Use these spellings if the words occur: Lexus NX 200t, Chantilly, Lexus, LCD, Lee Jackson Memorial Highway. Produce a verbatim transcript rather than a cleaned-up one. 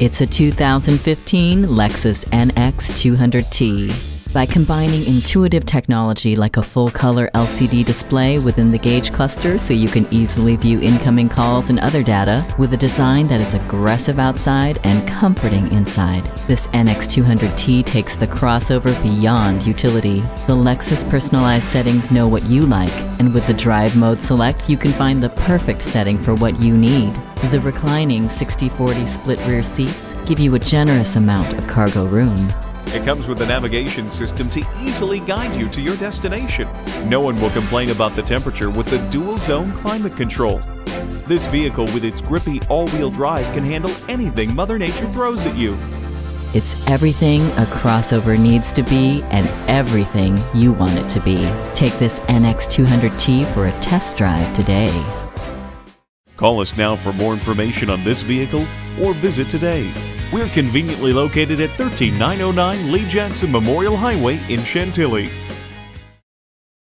It's a two thousand fifteen Lexus N X two hundred T. By combining intuitive technology like a full-color L C D display within the gauge cluster so you can easily view incoming calls and other data, with a design that is aggressive outside and comforting inside, this N X two hundred T takes the crossover beyond utility. The Lexus personalized settings know what you like, and with the drive mode select, you can find the perfect setting for what you need. The reclining sixty forty split rear seats give you a generous amount of cargo room. It comes with a navigation system to easily guide you to your destination. No one will complain about the temperature with the dual-zone climate control. This vehicle with its grippy all-wheel drive can handle anything Mother Nature throws at you. It's everything a crossover needs to be and everything you want it to be. Take this N X two hundred T for a test drive today. Call us now for more information on this vehicle or visit today. We're conveniently located at one three nine zero nine Lee Jackson Memorial Highway in Chantilly.